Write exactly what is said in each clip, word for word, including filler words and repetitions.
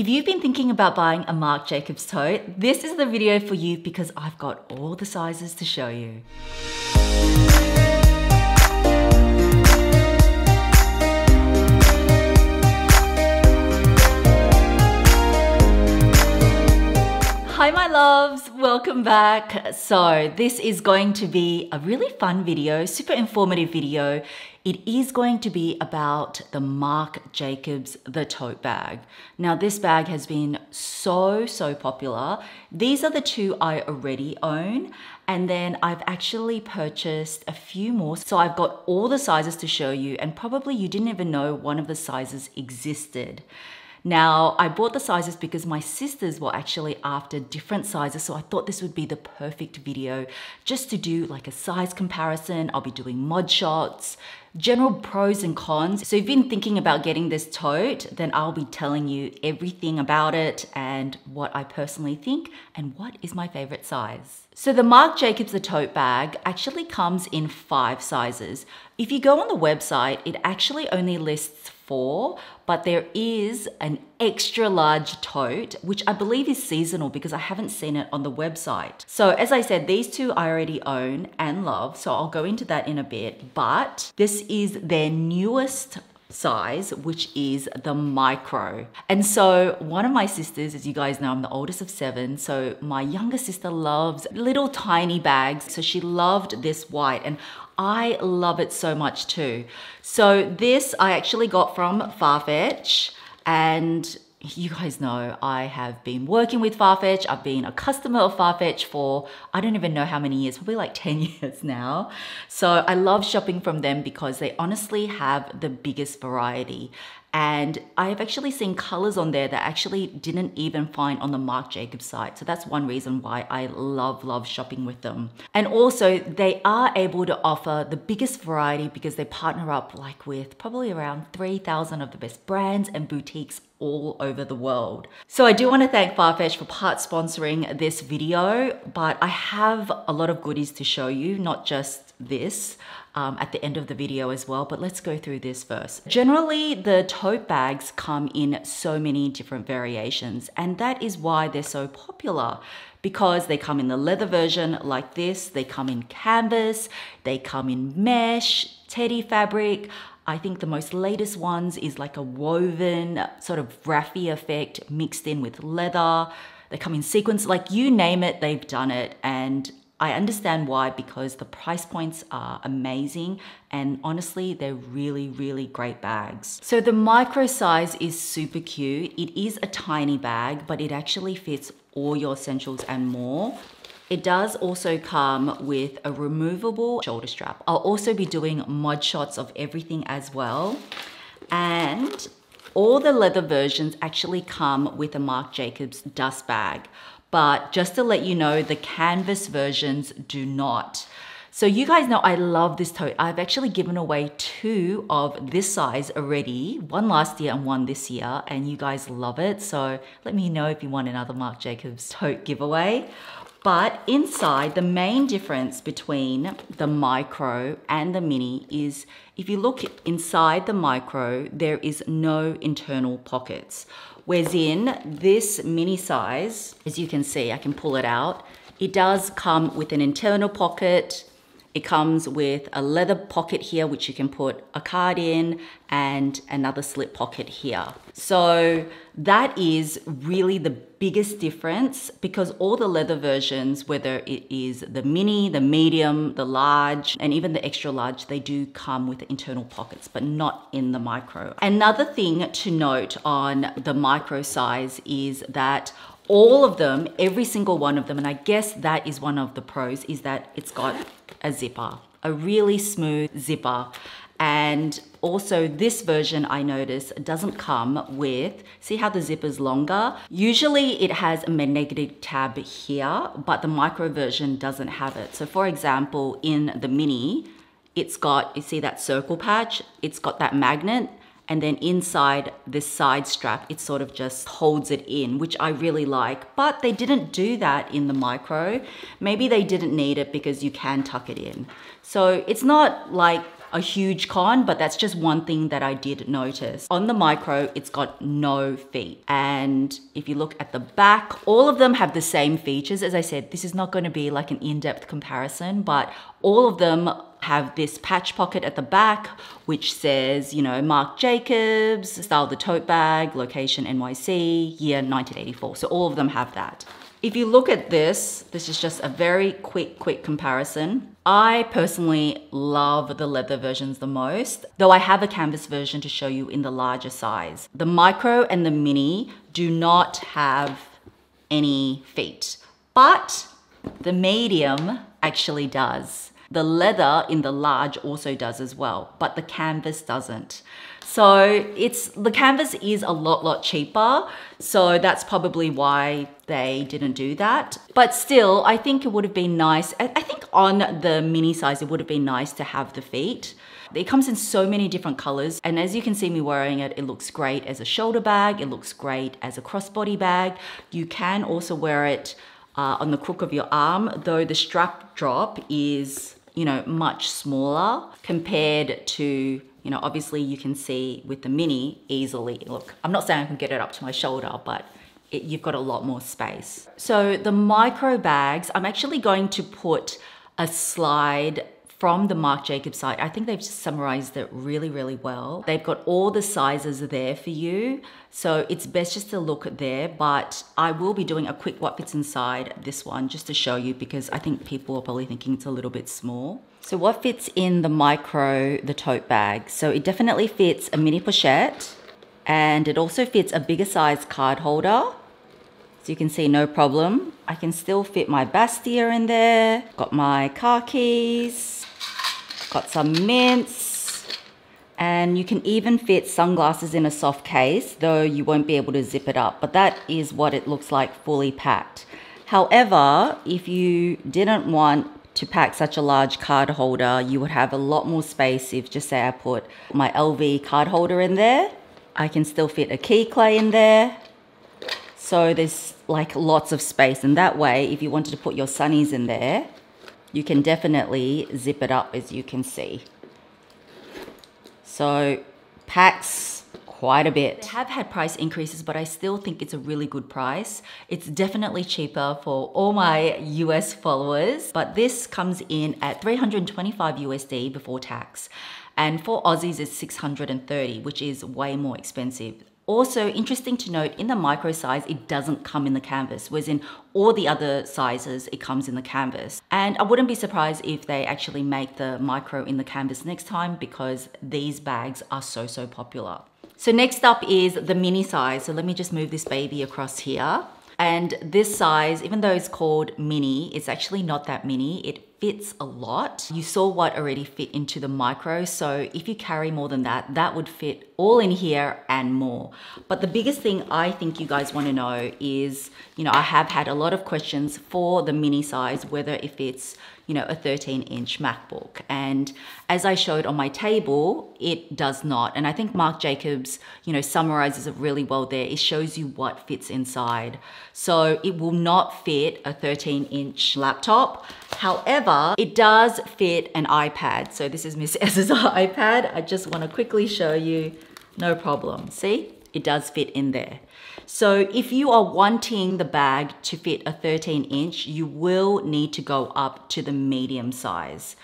If you've been thinking about buying a Marc Jacobs tote, this is the video for you because I've got all the sizes to show you. Hi my loves, welcome back. So this is going to be a really fun video, super informative video. It is going to be about the Marc Jacobs The Tote Bag. Now this bag has been so, so popular. These are the two I already own. And then I've actually purchased a few more. So I've got all the sizes to show you, and probably you didn't even know one of the sizes existed. Now, I bought the sizes because my sisters were actually after different sizes, so I thought this would be the perfect video just to do like a size comparison. I'll be doing mod shots, general pros and cons. So if you've been thinking about getting this tote, then I'll be telling you everything about it and what I personally think and what is my favorite size. So the Marc Jacobs The Tote Bag actually comes in five sizes. If you go on the website, it actually only lists four, but there is an extra large tote, which I believe is seasonal because I haven't seen it on the website. So as I said, these two I already own and love, so I'll go into that in a bit, but this is their newest size, which is the micro. And so one of my sisters, as you guys know, I'm the oldest of seven, so my younger sister loves little tiny bags, so she loved this white and I love it so much too. So this I actually got from Farfetch, and you guys know I have been working with Farfetch. I've been a customer of Farfetch for, I don't even know how many years, probably like ten years now. So I love shopping from them because they honestly have the biggest variety. And I've actually seen colors on there that I actually didn't even find on the Marc Jacobs site. So that's one reason why I love, love shopping with them. And also they are able to offer the biggest variety because they partner up like with probably around three thousand of the best brands and boutiques all over the world. So I do want to thank Farfetch for part sponsoring this video, but I have a lot of goodies to show you, not just this. Um, at the end of the video as well, but let's go through this first. Generally, the tote bags come in so many different variations, and that is why they're so popular, because they come in the leather version like this, they come in canvas, they come in mesh, teddy fabric. I think the most latest ones is like a woven sort of raffia effect mixed in with leather. They come in sequins, like you name it, they've done it. And I understand why, because the price points are amazing and honestly, they're really, really great bags. So the micro size is super cute. It is a tiny bag, but it actually fits all your essentials and more. It does also come with a removable shoulder strap. I'll also be doing mod shots of everything as well. And all the leather versions actually come with a Marc Jacobs dust bag. But just to let you know, the canvas versions do not. So you guys know I love this tote. I've actually given away two of this size already, one last year and one this year, and you guys love it. So let me know if you want another Marc Jacobs tote giveaway. But inside, the main difference between the micro and the mini is if you look inside the micro, there is no internal pockets. Whereas in this mini size, as you can see, I can pull it out. It does come with an internal pocket. It comes with a leather pocket here, which you can put a card in, and another slip pocket here. So that is really the biggest difference, because all the leather versions, whether it is the mini, the medium, the large, and even the extra large, they do come with internal pockets, but not in the micro. Another thing to note on the micro size is that all of them, every single one of them, and I guess that is one of the pros, is that it's got a zipper, a really smooth zipper. And also this version I noticed doesn't come with, see how the zipper's longer? Usually it has a magnetic tab here, but the micro version doesn't have it. So for example, in the mini, it's got, you see that circle patch? It's got that magnet. And then inside this side strap, it sort of just holds it in, which I really like, but they didn't do that in the micro. Maybe they didn't need it because you can tuck it in. So it's not like a huge con, but that's just one thing that I did notice. On the micro, it's got no feet. And if you look at the back, all of them have the same features. As I said, this is not going to be like an in-depth comparison, but all of them have this patch pocket at the back, which says, you know, Marc Jacobs, style the tote bag, location N Y C, year nineteen eighty-four. So all of them have that. If you look at this, this is just a very quick, quick comparison. I personally love the leather versions the most, though I have a canvas version to show you in the larger size. The micro and the mini do not have any feet, but the medium actually does. The leather in the large also does as well, but the canvas doesn't. So it's the canvas is a lot, lot cheaper. So that's probably why they didn't do that. But still, I think it would have been nice. I think on the mini size, it would have been nice to have the feet. It comes in so many different colors. And as you can see me wearing it, it looks great as a shoulder bag. It looks great as a crossbody bag. You can also wear it uh, on the crook of your arm, though the strap drop is, you know, much smaller compared to, you know, obviously you can see with the mini easily. Look, I'm not saying I can get it up to my shoulder, but it, you've got a lot more space. So the micro bags, I'm actually going to put a slide from the Marc Jacobs site. I think they've summarized it really, really well. They've got all the sizes there for you. So it's best just to look there, but I will be doing a quick what fits inside this one just to show you, because I think people are probably thinking it's a little bit small. So what fits in the micro, the tote bag? So it definitely fits a mini pochette, and it also fits a bigger size card holder. So you can see no problem. I can still fit my Bastia in there. Got my car keys. Got some mints, and you can even fit sunglasses in a soft case, though you won't be able to zip it up, but that is what it looks like fully packed. However, if you didn't want to pack such a large card holder, you would have a lot more space if, just say, I put my L V card holder in there. I can still fit a key clay in there. So there's like lots of space, and that way, if you wanted to put your sunnies in there, you can definitely zip it up, as you can see. So packs quite a bit. They have had price increases, but I still think it's a really good price. It's definitely cheaper for all my U S followers, but this comes in at three hundred twenty-five U S D before tax. And for Aussies, it's six hundred thirty, which is way more expensive. Also, interesting to note, in the micro size, it doesn't come in the canvas, whereas in all the other sizes, it comes in the canvas. And I wouldn't be surprised if they actually make the micro in the canvas next time, because these bags are so, so popular. So next up is the mini size. So let me just move this baby across here. And this size, even though it's called mini, it's actually not that mini. It fits a lot. You saw what already fit into the micro, so if you carry more than that, that would fit all in here and more. But the biggest thing I think you guys want to know is, you know, I have had a lot of questions for the mini size, whether if it's, you know, a thirteen inch MacBook. And as I showed on my table, it does not. And I think Marc Jacobs, you know, summarizes it really well there. It shows you what fits inside. So it will not fit a thirteen inch laptop. However, it does fit an iPad. So this is Miss S's iPad. I just want to quickly show you, no problem. See, it does fit in there. So if you are wanting the bag to fit a thirteen inch, you will need to go up to the medium size.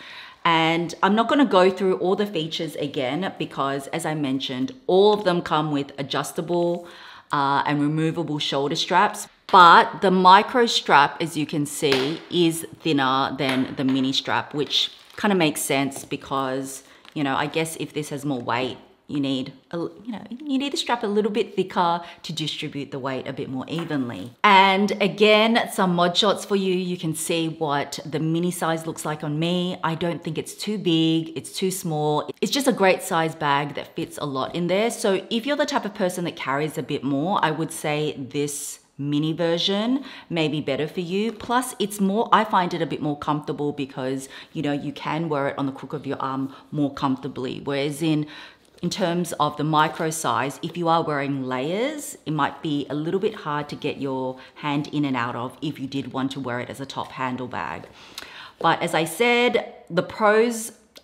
And I'm not going to go through all the features again, because as I mentioned, all of them come with adjustable uh, and removable shoulder straps. But the micro strap, as you can see, is thinner than the mini strap, which kind of makes sense because, you know, I guess if this has more weight, You need, a, you know, you need the strap a little bit thicker to distribute the weight a bit more evenly. And again, some mod shots for you. You can see what the mini size looks like on me. I don't think it's too big, it's too small. It's just a great size bag that fits a lot in there. So if you're the type of person that carries a bit more, I would say this mini version may be better for you. Plus it's more, I find it a bit more comfortable because, you know, you can wear it on the crook of your arm more comfortably. Whereas in In terms of the micro size, if you are wearing layers, it might be a little bit hard to get your hand in and out of if you did want to wear it as a top handle bag. But as I said, the pros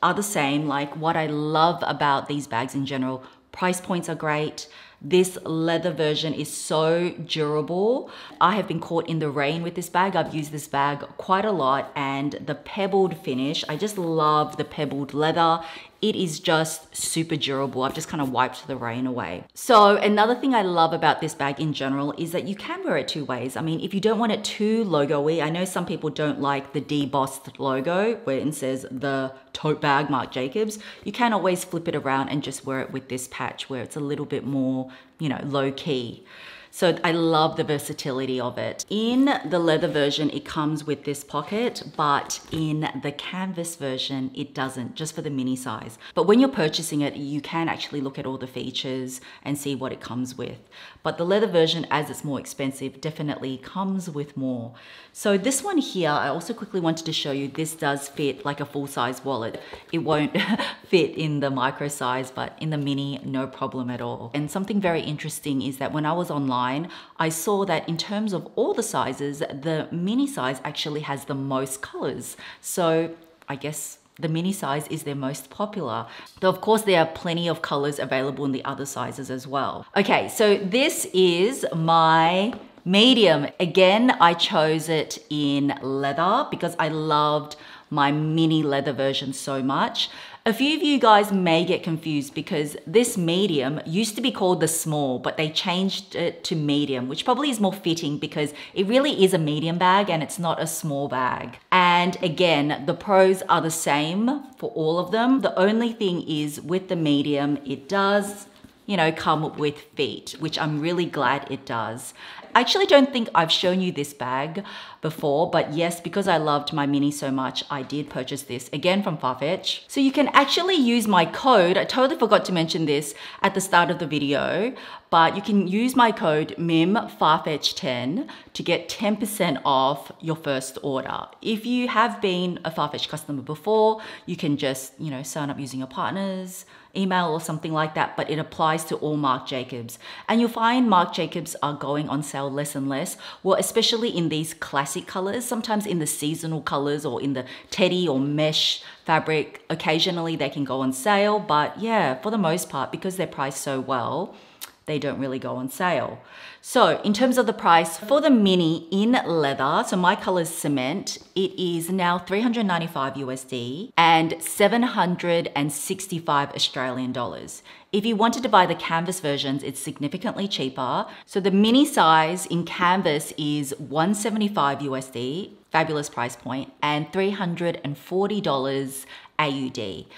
are the same. Like, what I love about these bags in general, price points are great. This leather version is so durable. I have been caught in the rain with this bag. I've used this bag quite a lot, and the pebbled finish, I just love the pebbled leather. It is just super durable. I've just kind of wiped the rain away. So another thing I love about this bag in general is that you can wear it two ways. I mean, if you don't want it too logo-y, I know some people don't like the debossed logo where it says the tote bag Marc Jacobs. You can always flip it around and just wear it with this patch where it's a little bit more, you know, low key. So I love the versatility of it. In the leather version, it comes with this pocket, but in the canvas version, it doesn't, just for the mini size. But when you're purchasing it, you can actually look at all the features and see what it comes with. But the leather version, as it's more expensive, definitely comes with more. So this one here, I also quickly wanted to show you, this does fit like a full-size wallet. It won't fit in the micro size, but in the mini, no problem at all. And something very interesting is that when I was online, I saw that in terms of all the sizes, the mini size actually has the most colors. So I guess the mini size is their most popular. Though of course there are plenty of colors available in the other sizes as well. Okay, so this is my medium. Again, I chose it in leather because I loved my mini leather version so much. A few of you guys may get confused because this medium used to be called the small, but they changed it to medium, which probably is more fitting because it really is a medium bag and it's not a small bag. And again, the pros are the same for all of them. The only thing is with the medium, it does, you know, come with feet, which I'm really glad it does. I actually don't think I've shown you this bag before, but yes, because I loved my mini so much, I did purchase this, again from Farfetch. So you can actually use my code, I totally forgot to mention this at the start of the video, but you can use my code M I M Farfetch ten to get ten percent off your first order. If you have been a Farfetch customer before, you can just, you know, sign up using your partner's email or something like that, but it applies to all Marc Jacobs. And you'll find Marc Jacobs are going on sale less and less, well, especially in these classic colors, sometimes in the seasonal colors or in the teddy or mesh fabric. Occasionally they can go on sale, but yeah, for the most part, because they're priced so well, they don't really go on sale. So in terms of the price for the mini in leather, so my color is cement, it is now three hundred ninety-five U S D and seven hundred sixty-five Australian dollars. If you wanted to buy the canvas versions, it's significantly cheaper. So the mini size in canvas is one seventy-five U S D, fabulous price point, and three hundred forty dollars A U D.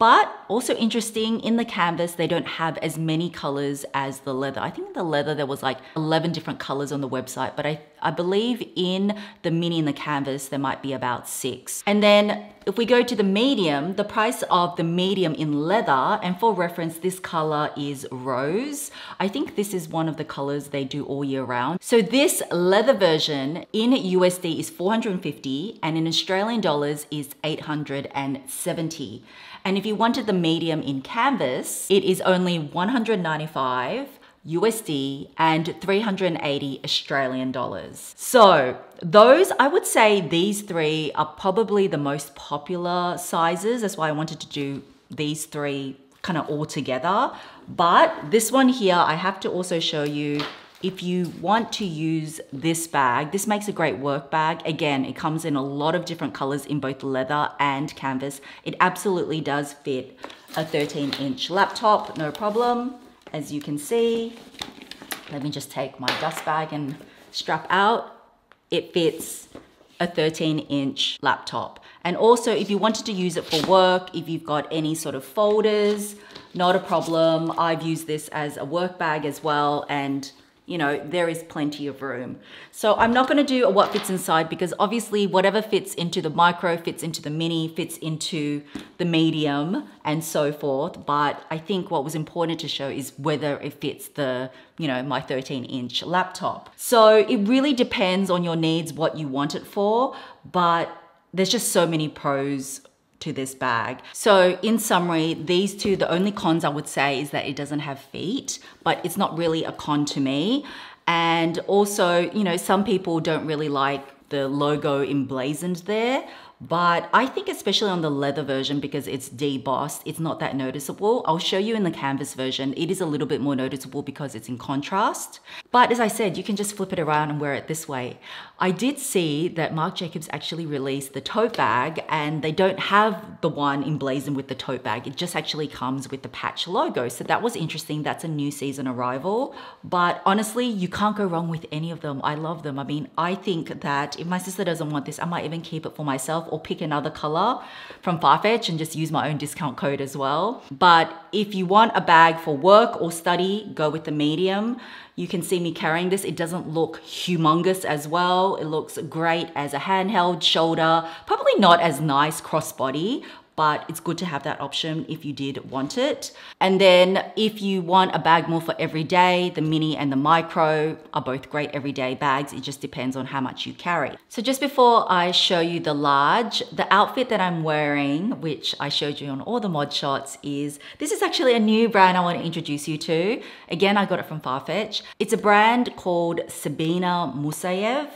But also interesting, in the canvas, they don't have as many colors as the leather. I think in the leather, there was like eleven different colors on the website, but I, I believe in the mini and the canvas, there might be about six. And then if we go to the medium, the price of the medium in leather, and for reference, this color is rose. I think this is one of the colors they do all year round. So this leather version in U S D is four hundred fifty, and in Australian dollars is eight hundred seventy. And if you wanted the medium in canvas, it is only one ninety-five U S D and three hundred eighty Australian dollars. So those, I would say these three are probably the most popular sizes. That's why I wanted to do these three kind of all together. But this one here, I have to also show you. If you want to use this bag, this makes a great work bag. Again, it comes in a lot of different colors in both leather and canvas. It absolutely does fit a thirteen inch laptop, no problem. As you can see, let me just take my dust bag and strap out. It fits a thirteen inch laptop. And also if you wanted to use it for work, if you've got any sort of folders, not a problem. I've used this as a work bag as well, and you know, there is plenty of room. So I'm not gonna do a what fits inside because obviously whatever fits into the micro fits into the mini, fits into the medium and so forth. But I think what was important to show is whether it fits the, you know, my thirteen inch laptop. So it really depends on your needs, what you want it for, but there's just so many pros to this bag. So in summary, these two, the only cons I would say is that it doesn't have feet, but it's not really a con to me. And also, you know, some people don't really like the logo emblazoned there, But I think especially on the leather version, because it's debossed, it's not that noticeable. I'll show you in the canvas version. It is a little bit more noticeable because it's in contrast. But as I said, you can just flip it around and wear it this way. I did see that Marc Jacobs actually released the tote bag, and they don't have the one emblazoned with the tote bag. It just actually comes with the patch logo. So that was interesting. That's a new season arrival. But honestly, you can't go wrong with any of them. I love them. I mean, I think that if my sister doesn't want this, I might even keep it for myself, or pick another color from Farfetch and just use my own discount code as well. But if you want a bag for work or study, go with the medium. You can see me carrying this. It doesn't look humongous as well. It looks great as a handheld shoulder, probably not as nice crossbody, but it's good to have that option if you did want it. And then if you want a bag more for every day, the mini and the micro are both great everyday bags. It just depends on how much you carry. So just before I show you the large, the outfit that I'm wearing, which I showed you on all the mod shots, is, this is actually a new brand I want to introduce you to. Again, I got it from Farfetch. It's a brand called Sabina Musayev.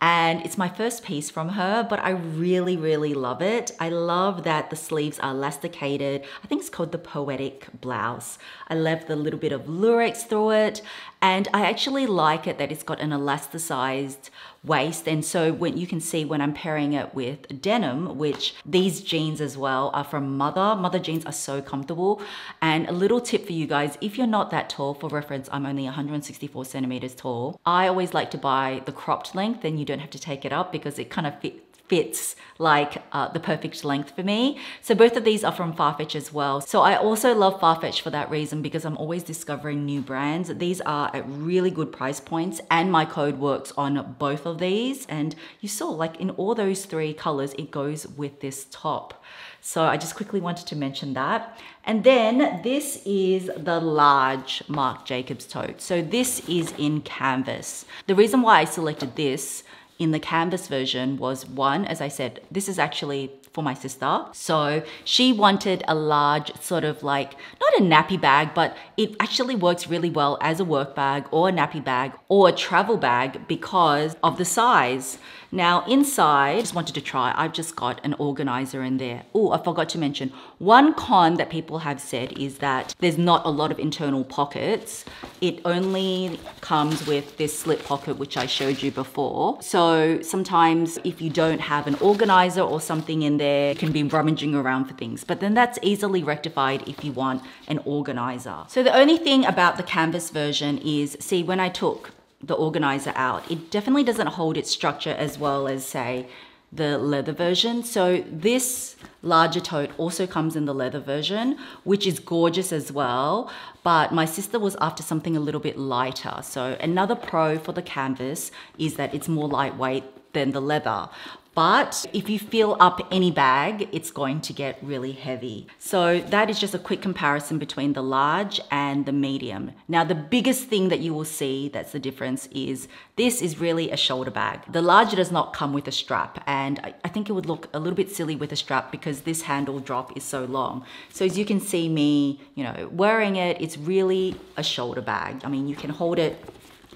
And it's my first piece from her, but I really, really love it. I love that the sleeves are elasticated. I think it's called the poetic blouse. I left the little bit of lurex through it. And I actually like it that it's got an elasticized waist. And so when you can see when I'm pairing it with denim, which these jeans as well are from Mother. Mother jeans are so comfortable. And a little tip for you guys, if you're not that tall, for reference, I'm only one hundred sixty-four centimeters tall. I always like to buy the cropped length, then you don't have to take it up because it kind of fits. fits like uh, the perfect length for me. So both of these are from Farfetch as well. So I also love Farfetch for that reason, because I'm always discovering new brands. These are at really good price points, and my code works on both of these. And you saw, like in all those three colors, it goes with this top. So I just quickly wanted to mention that. And then this is the large Marc Jacobs tote. So this is in canvas. The reason why I selected this in the canvas version was, one, as I said, this is actually for my sister. So she wanted a large sort of like, not a nappy bag, but it actually works really well as a work bag or a nappy bag or a travel bag because of the size. Now inside, I just wanted to try, I've just got an organizer in there. Oh, I forgot to mention, one con that people have said is that there's not a lot of internal pockets. It only comes with this slip pocket, which I showed you before. So sometimes if you don't have an organizer or something in there, you can be rummaging around for things, but then that's easily rectified if you want an organizer. So the only thing about the canvas version is, see, when I took the organizer out, it definitely doesn't hold its structure as well as, say, the leather version. So this larger tote also comes in the leather version, which is gorgeous as well. But my sister was after something a little bit lighter. So another pro for the canvas is that it's more lightweight than the leather. But if you fill up any bag, it's going to get really heavy. So that is just a quick comparison between the large and the medium. Now, the biggest thing that you will see that's the difference is this is really a shoulder bag. The large does not come with a strap, and I think it would look a little bit silly with a strap because this handle drop is so long. So as you can see me, you know, wearing it, it's really a shoulder bag. I mean, you can hold it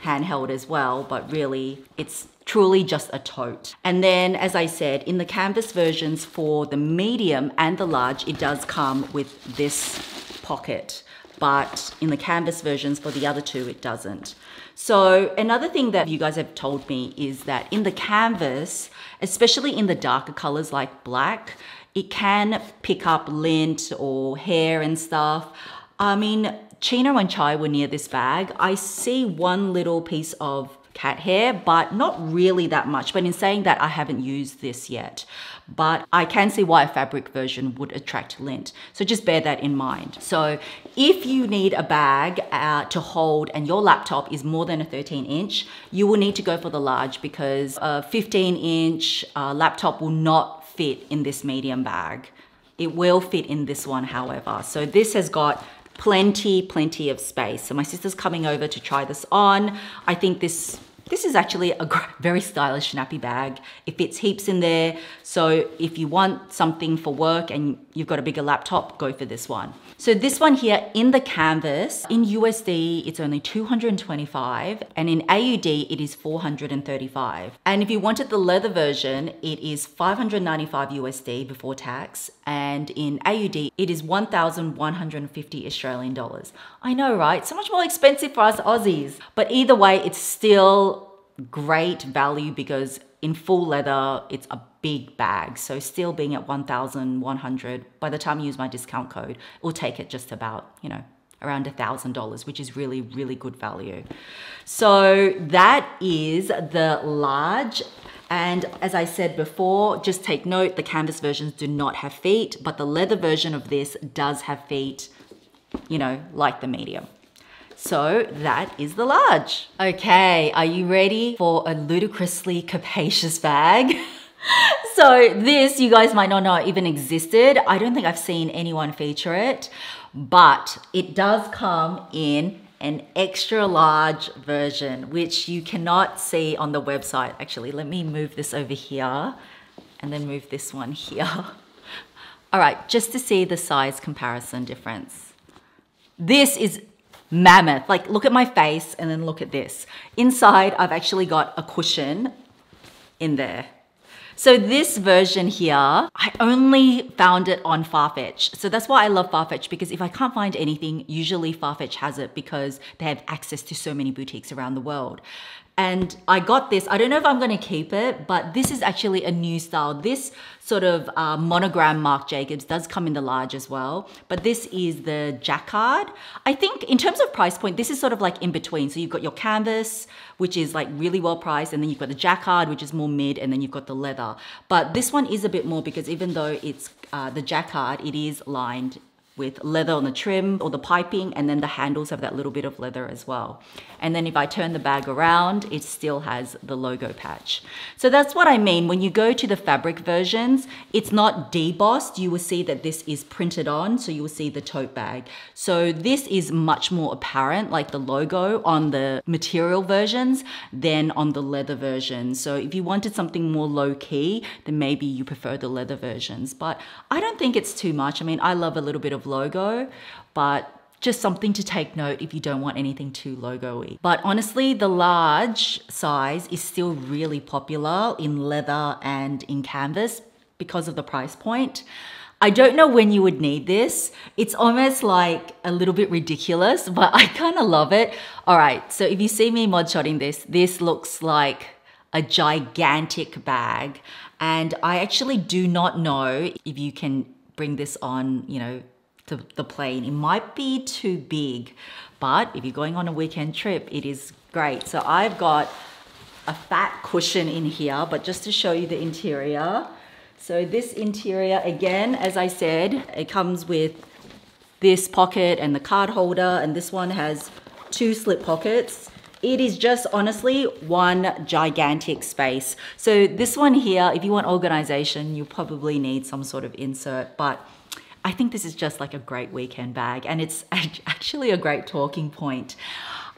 handheld as well, but really it's truly just a tote. And then, as I said, in the canvas versions for the medium and the large, it does come with this pocket, but in the canvas versions for the other two, it doesn't. So another thing that you guys have told me is that in the canvas, especially in the darker colors like black, it can pick up lint or hair and stuff. I mean, Chino and Chai were near this bag. I see one little piece of cat hair, but not really that much. But in saying that, I haven't used this yet. But I can see why a fabric version would attract lint. So just bear that in mind. So if you need a bag uh, to hold and your laptop is more than a thirteen inch, you will need to go for the large because a fifteen inch uh, laptop will not fit in this medium bag. It will fit in this one, however. So this has got plenty, plenty of space. So my sister's coming over to try this on. I think this This is actually a very stylish nappy bag. It fits heaps in there. So if you want something for work and you've got a bigger laptop, go for this one. So this one here in the canvas, in U S D, it's only two hundred twenty-five dollars, and in A U D, it is four hundred thirty-five dollars. And if you wanted the leather version, it is five hundred ninety-five U S D before tax, and in A U D, it is one thousand one hundred fifty Australian dollars. I know, right? So much more expensive for us Aussies. But either way, it's still great value because in full leather, it's a big bag. So still being at one thousand one hundred, by the time I use my discount code, it will take it just about, you know, around one thousand dollars, which is really, really good value. So that is the large. And as I said before, just take note, the canvas versions do not have feet, but the leather version of this does have feet, you know, like the medium. So that is the large. Okay, are you ready for a ludicrously capacious bag? So this, you guys might not know even existed. I don't think I've seen anyone feature it, but it does come in an extra large version, which you cannot see on the website. Actually, let me move this over here and then move this one here. All right, just to see the size comparison difference. This is mammoth. Like, look at my face and then look at this. Inside, I've actually got a cushion in there. So this version here, I only found it on Farfetch. So that's why I love Farfetch, because if I can't find anything, usually Farfetch has it because they have access to so many boutiques around the world. And I got this, I don't know if I'm gonna keep it, but this is actually a new style. This sort of uh, monogram Marc Jacobs does come in the large as well, but this is the jacquard. I think in terms of price point, this is sort of like in between. So you've got your canvas, which is like really well priced, and then you've got the jacquard, which is more mid, and then you've got the leather. But this one is a bit more because even though it's uh, the jacquard, it is lined with leather on the trim or the piping, and then the handles have that little bit of leather as well. And then if I turn the bag around, it still has the logo patch. So that's what I mean. When you go to the fabric versions, it's not debossed. You will see that this is printed on, so you will see the tote bag. So this is much more apparent, like the logo on the material versions than on the leather version. So if you wanted something more low key, then maybe you prefer the leather versions, but I don't think it's too much. I mean, I love a little bit of logo, but just something to take note if you don't want anything too logo-y. But honestly, the large size is still really popular in leather and in canvas because of the price point. I don't know when you would need this. It's almost like a little bit ridiculous, but I kind of love it. All right, so if you see me mod-shotting this, this looks like a gigantic bag. And I actually do not know if you can bring this on, you know, to the plane. It might be too big, but if you're going on a weekend trip, it is great. So I've got a fat cushion in here, but just to show you the interior. So this interior, again, as I said, it comes with this pocket and the card holder, and this one has two slip pockets. It is just honestly one gigantic space. So this one here, if you want organization, you probably need some sort of insert, but I think this is just like a great weekend bag, and it's actually a great talking point.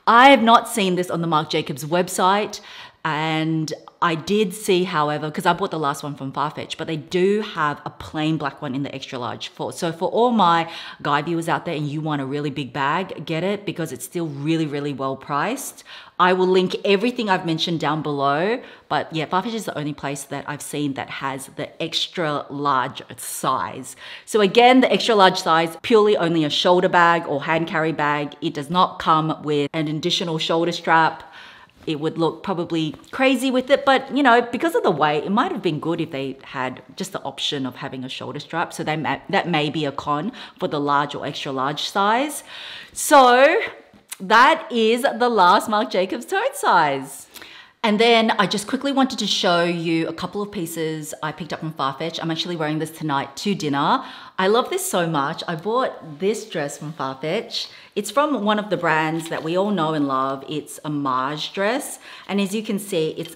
I have not seen this on the Marc Jacobs website, and I did see, however, because I bought the last one from Farfetch, but they do have a plain black one in the extra large for. So for all my guy viewers out there and you want a really big bag, get it, because it's still really, really well priced. I will link everything I've mentioned down below, but yeah, Farfetch is the only place that I've seen that has the extra large size. So again, the extra large size, purely only a shoulder bag or hand carry bag. It does not come with an additional shoulder strap. It would look probably crazy with it, but you know, because of the weight, it might have been good if they had just the option of having a shoulder strap. So they may, that may be a con for the large or extra large size. So that is the last Marc Jacobs tote size. And then I just quickly wanted to show you a couple of pieces I picked up from Farfetch. I'm actually wearing this tonight to dinner. I love this so much. I bought this dress from Farfetch. It's from one of the brands that we all know and love. It's a Maje dress. And as you can see, it's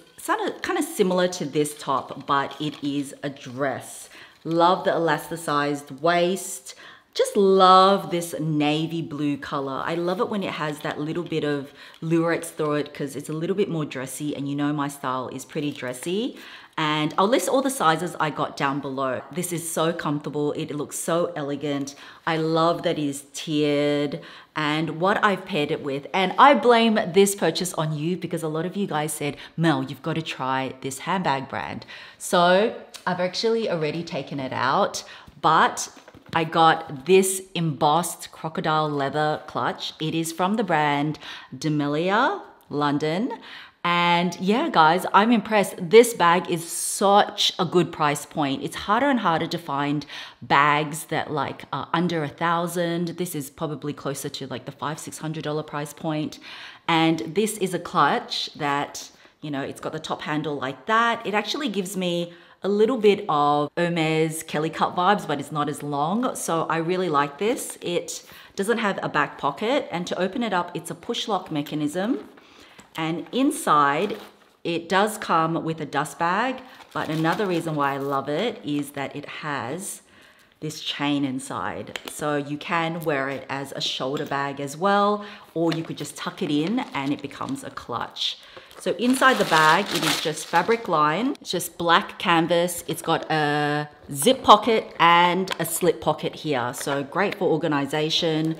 kind of similar to this top, but it is a dress. Love the elasticized waist. Just love this navy blue color. I love it when it has that little bit of lurex through it because it's a little bit more dressy, and you know my style is pretty dressy. And I'll list all the sizes I got down below. This is so comfortable. It looks so elegant. I love that it is tiered and what I've paired it with. And I blame this purchase on you because a lot of you guys said, Mel, you've got to try this handbag brand. So I've actually already taken it out, but I got this embossed crocodile leather clutch. It is from the brand DeMellier London. And yeah, guys, I'm impressed. This bag is such a good price point. It's harder and harder to find bags that like are under a thousand. This is probably closer to like the five, six hundred dollar price point. And this is a clutch that, you know, it's got the top handle like that. It actually gives me a little bit of Hermes Kelly cut vibes, but it's not as long. So I really like this. It doesn't have a back pocket, and to open it up, it's a push lock mechanism. And inside, it does come with a dust bag, but another reason why I love it is that it has this chain inside. So you can wear it as a shoulder bag as well, or you could just tuck it in and it becomes a clutch. So inside the bag, it is just fabric lined, it's just black canvas. It's got a zip pocket and a slip pocket here. So great for organization.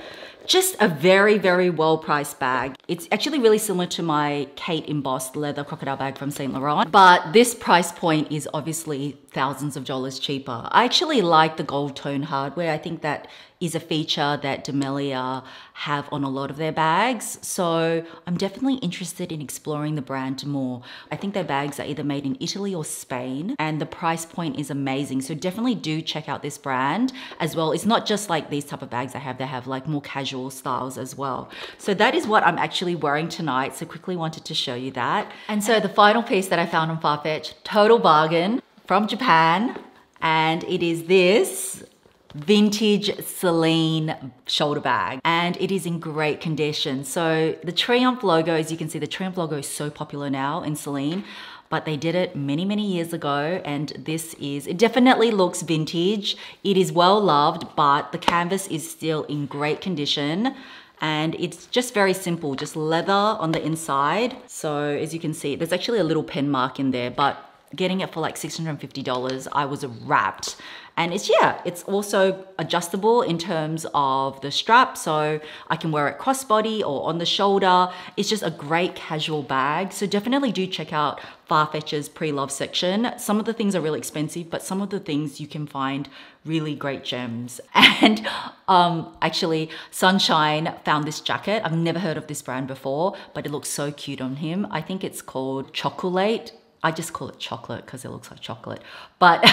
Just a very, very well-priced bag. It's actually really similar to my Kate embossed leather crocodile bag from Saint Laurent, but this price point is obviously thousands of dollars cheaper. I actually like the gold tone hardware. I think that is a feature that DeMellier have on a lot of their bags. So I'm definitely interested in exploring the brand more. I think their bags are either made in Italy or Spain, and the price point is amazing. So definitely do check out this brand as well. It's not just like these type of bags I have, they have like more casual styles as well. So that is what I'm actually wearing tonight. So quickly wanted to show you that. And so the final piece that I found on Farfetch, total bargain from Japan. And it is this vintage Celine shoulder bag, and it is in great condition. So the Triumph logo, as you can see, the Triumph logo is so popular now in Celine, but they did it many, many years ago. And this is, it definitely looks vintage. It is well loved, but the canvas is still in great condition. And it's just very simple, just leather on the inside. So as you can see, there's actually a little pen mark in there, but getting it for like six hundred fifty dollars, I was wrapped. And it's, yeah, it's also adjustable in terms of the strap. So I can wear it crossbody or on the shoulder. It's just a great casual bag. So definitely do check out Farfetch's pre-love section. Some of the things are really expensive, but some of the things you can find really great gems. And um, actually Sunshine found this jacket. I've never heard of this brand before, but it looks so cute on him. I think it's called Chocoolate. I just call it chocolate because it looks like chocolate, but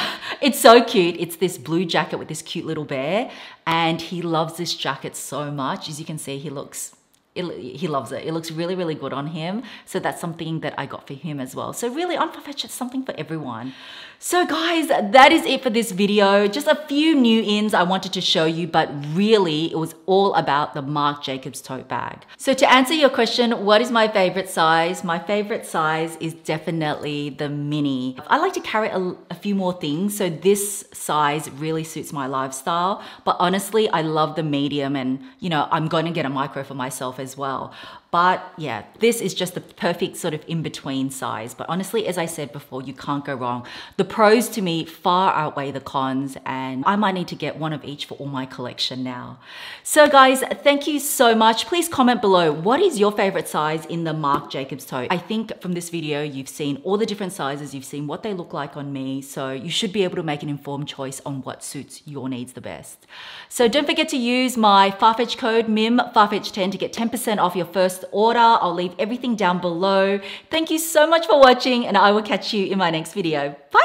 it's so cute. It's this blue jacket with this cute little bear, and he loves this jacket so much. As you can see, he looks, it, he loves it. It looks really, really good on him. So that's something that I got for him as well. So really on Farfetch, it's something for everyone. So guys, that is it for this video. Just a few new ins I wanted to show you, but really it was all about the Marc Jacobs tote bag. So to answer your question, what is my favorite size? My favorite size is definitely the mini. I like to carry a, a few more things, so this size really suits my lifestyle. But honestly, I love the medium, and you know, I'm gonna get a micro for myself as well. But yeah, this is just the perfect sort of in-between size. But honestly, as I said before, you can't go wrong. The pros to me far outweigh the cons, and I might need to get one of each for all my collection now. So guys, thank you so much. Please comment below, what is your favorite size in the Marc Jacobs tote? I think from this video, you've seen all the different sizes, you've seen what they look like on me. So you should be able to make an informed choice on what suits your needs the best. So don't forget to use my Farfetch code, M I M Farfetch ten, to get ten percent off your first order. I'll leave everything down below. Thank you so much for watching, and I will catch you in my next video. Bye.